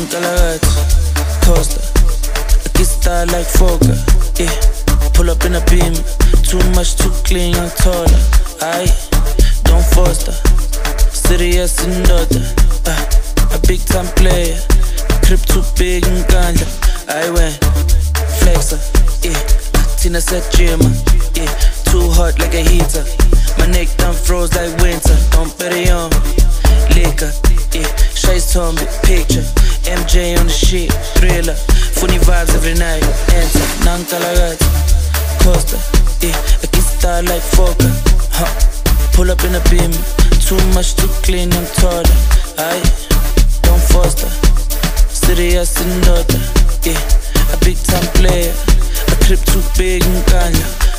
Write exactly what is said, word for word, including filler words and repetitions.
I'm Galaga, Costa. I get star like Fogger, yeah. Pull up in a beam, too much, too clean, I'm taller. I don't foster, serious and daughter. Uh, a big time player, crib too big and ganja. I went flexer, yeah. Tina said gym, yeah. Too hot like a heater. My neck done froze like winter. Don't bet it on liquor, yeah. Shice on big picture. M J on the shit, thriller. Funny vibes every night. Enter, Nankalagat, Costa, yeah. I get star like Fokker, huh. Pull up in a beam, too much, too clean, I'm taller. I don't foster, serious and daughter, yeah. A big time player, a crib too big and ganja.